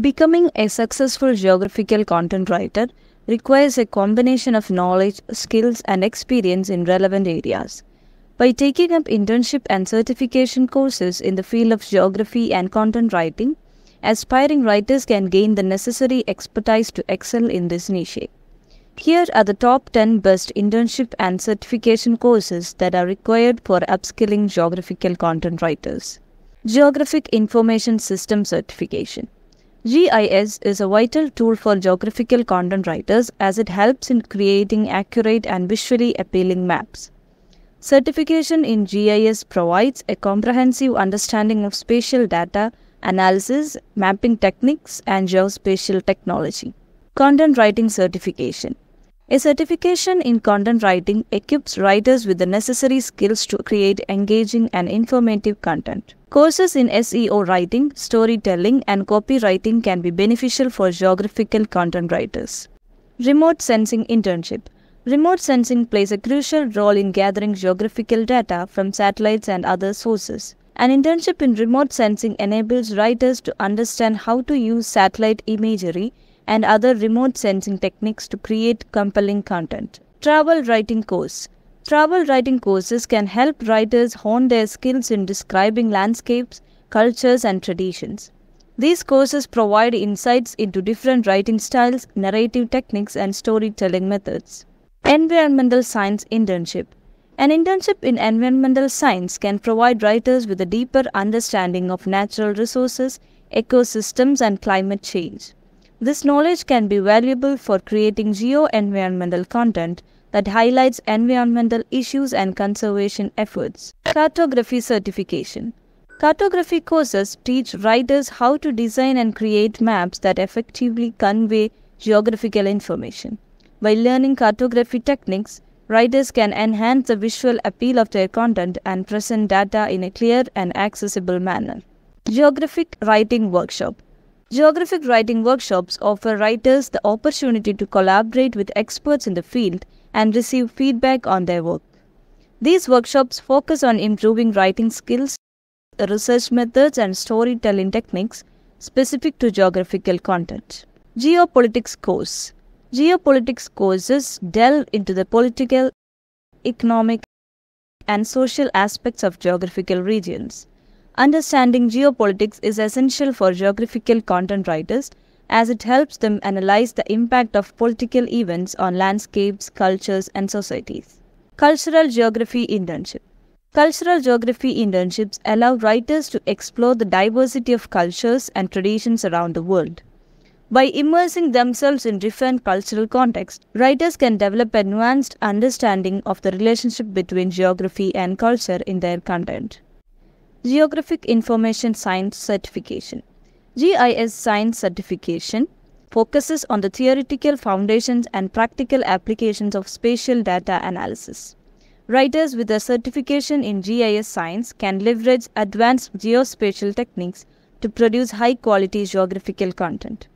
Becoming a successful geographical content writer requires a combination of knowledge, skills, and experience in relevant areas. By taking up internship and certification courses in the field of geography and content writing, aspiring writers can gain the necessary expertise to excel in this niche. Here are the top 10 best internship and certification courses that are required for upskilling geographical content writers. Geographic Information System Certification. GIS is a vital tool for geographical content writers as it helps in creating accurate and visually appealing maps. Certification in GIS provides a comprehensive understanding of spatial data, analysis, mapping techniques, and geospatial technology. Content Writing Certification. A certification in content writing equips writers with the necessary skills to create engaging and informative content. Courses in SEO writing, storytelling, and copywriting can be beneficial for geographical content writers. Remote Sensing Internship. Remote sensing plays a crucial role in gathering geographical data from satellites and other sources. An internship in remote sensing enables writers to understand how to use satellite imagery and other remote sensing techniques to create compelling content. Travel Writing Course. Travel writing courses can help writers hone their skills in describing landscapes, cultures, and traditions. These courses provide insights into different writing styles, narrative techniques, and storytelling methods. Environmental Science Internship. An internship in environmental science can provide writers with a deeper understanding of natural resources, ecosystems, and climate change. This knowledge can be valuable for creating geo-environmental content that highlights environmental issues and conservation efforts. Cartography Certification. Cartography courses teach writers how to design and create maps that effectively convey geographical information. By learning cartography techniques, writers can enhance the visual appeal of their content and present data in a clear and accessible manner. Geographic Writing Workshop. Geographic writing workshops offer writers the opportunity to collaborate with experts in the field and receive feedback on their work. These workshops focus on improving writing skills, research methods, and storytelling techniques specific to geographical content. Geopolitics course. Geopolitics courses delve into the political, economic, and social aspects of geographical regions. Understanding geopolitics is essential for geographical content writers as it helps them analyze the impact of political events on landscapes, cultures, and societies. Cultural Geography Internship. Cultural geography internships allow writers to explore the diversity of cultures and traditions around the world. By immersing themselves in different cultural contexts, writers can develop a nuanced understanding of the relationship between geography and culture in their content. Geographic Information Science Certification. GIS Science Certification focuses on the theoretical foundations and practical applications of spatial data analysis. Writers with a certification in GIS science can leverage advanced geospatial techniques to produce high-quality geographical content.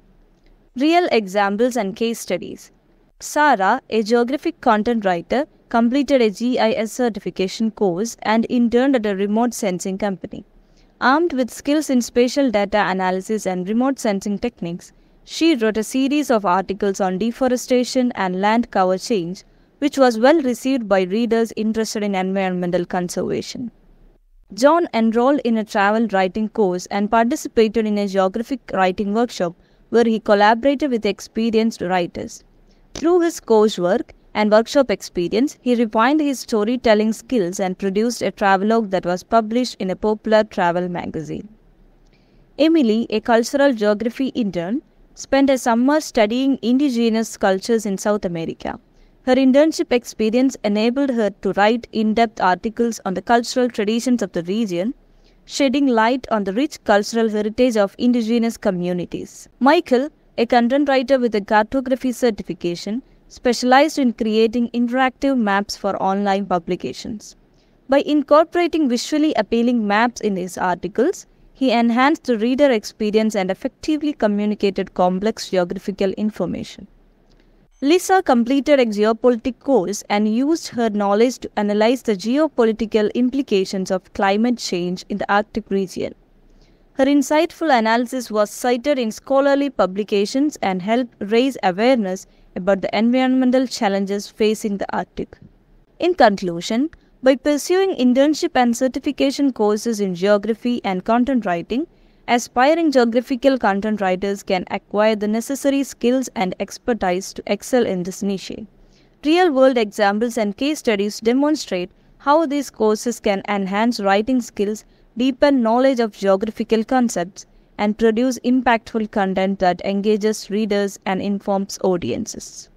Real examples and case studies. Sarah, a geographic content writer, completed a GIS certification course and interned at a remote sensing company. Armed with skills in spatial data analysis and remote sensing techniques, she wrote a series of articles on deforestation and land cover change, which was well received by readers interested in environmental conservation. John enrolled in a travel writing course and participated in a geographic writing workshop where he collaborated with experienced writers. Through his coursework and workshop experience, he refined his storytelling skills and produced a travelogue that was published in a popular travel magazine. Emily, a cultural geography intern, spent a summer studying indigenous cultures in South America. Her internship experience enabled her to write in-depth articles on the cultural traditions of the region, shedding light on the rich cultural heritage of indigenous communities. Michael, a content writer with a cartography certification, specialized in creating interactive maps for online publications. By incorporating visually appealing maps in his articles, he enhanced the reader experience and effectively communicated complex geographical information. Lisa completed a geopolitics course and used her knowledge to analyze the geopolitical implications of climate change in the Arctic region. Her insightful analysis was cited in scholarly publications and helped raise awareness about the environmental challenges facing the Arctic. In conclusion, by pursuing internship and certification courses in geography and content writing, aspiring geographical content writers can acquire the necessary skills and expertise to excel in this niche. Real-world examples and case studies demonstrate how these courses can enhance writing skills, deepen knowledge of geographical concepts, and produce impactful content that engages readers and informs audiences.